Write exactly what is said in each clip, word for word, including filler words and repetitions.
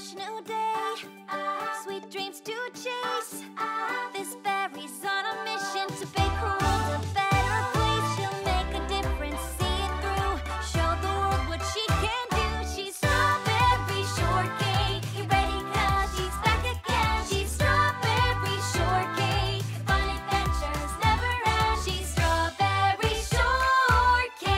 fresh new day, sweet dreams to chase. This fairy's on a mission to make her world a better place. She'll make a difference, see it through, show the world what she can do. She's Strawberry Shortcake. You ready, cause she's back again. She's Strawberry Shortcake. Fun adventures never end. She's Strawberry Shortcake.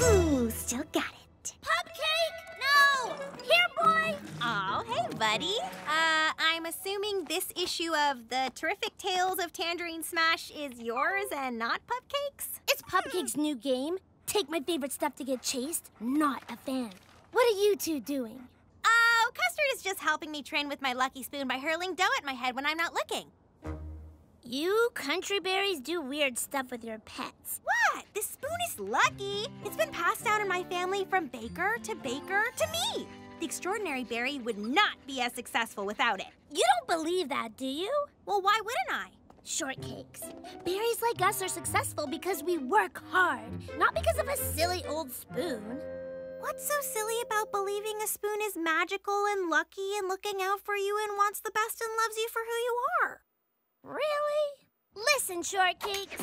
Ooh, still got it. Pupcake! No! Here, boy! Aw, oh, hey, buddy. Uh, I'm assuming this issue of The Terrific Tales of Tangerine Smash is yours and not Pupcake's? It's Pupcake's new game. Take my favorite stuff to get chased. Not a fan. What are you two doing? Oh, Custard is just helping me train with my lucky spoon by hurling dough at my head when I'm not looking. You country berries do weird stuff with your pets. What? This spoon is lucky. It's been passed down in my family from baker to baker to me. The extraordinary berry would not be as successful without it. You don't believe that, do you? Well, why wouldn't I? Shortcakes. Berries like us are successful because we work hard, not because of a silly old spoon. What's so silly about believing a spoon is magical and lucky and looking out for you and wants the best and loves you for who you are? Really? Listen, Shortcake.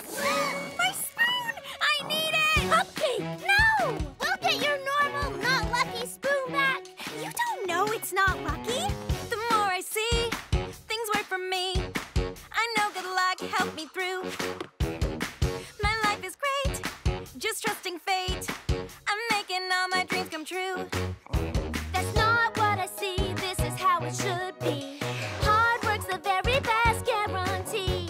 My spoon! I need it! Pupcake! No! We'll get your normal, not lucky spoon back! You don't know it's not lucky. The more I see, things work for me. I know good luck helped me through. My life is great, just trusting fate. I'm making all my dreams come true. That's not what I see, this is how it should be. Hard work's the very best guarantee.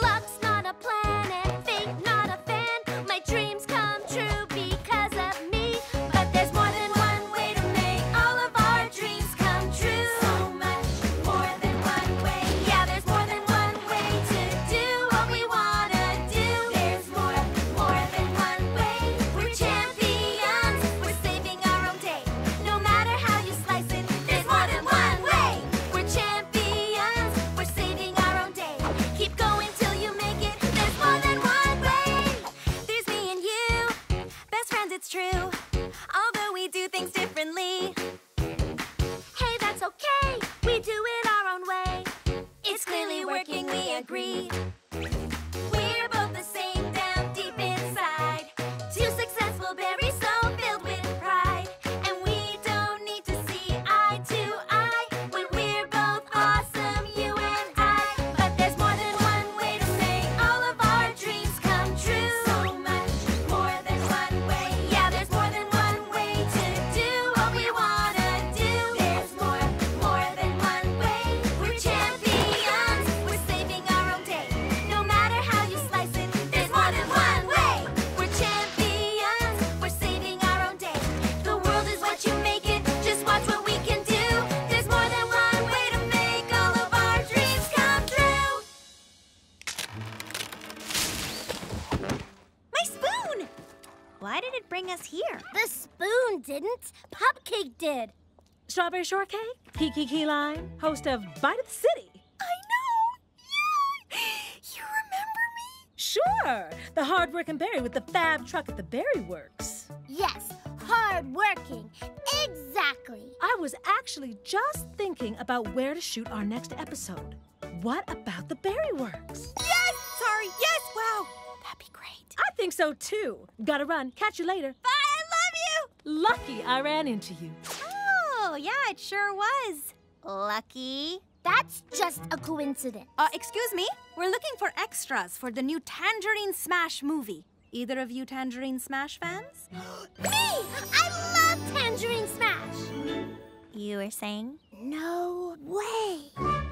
Luck's not a planet, fate not a fan. My dreams come true because of me. But there's more than one way to make all of our dreams come true. So much more than one way. Yeah, there's more than one way to do what we want to do. There's more, more than one way. We're champions. Agree. We're both the same down deep inside. Two successful berries so filled with pride. And we don't need to see eye to eye when we're both awesome, you and I. But there's more than one way to make all of our dreams come true. So much more than one way. Yeah, there's more than one way to do what we want to do. There's more, more than one way. We're champions. Why did it bring us here? The spoon didn't. Pupcake did. Strawberry Shortcake, Kiki Keyline, host of Bite of the City. I know. Yeah. You remember me? Sure. The hard-working berry with the fab truck at the berry works. Yes, hard-working. Exactly. I was actually just thinking about where to shoot our next episode. What about the berry works? Yes! Sorry, yes! Wow. That'd be great. I think so, too. Gotta run. Catch you later. Bye, I love you! Lucky I ran into you. Oh, yeah, it sure was. Lucky. That's just a coincidence. Uh, excuse me? We're looking for extras for the new Tangerine Smash movie. Either of you Tangerine Smash fans? Me! I love Tangerine Smash! You were saying? No way!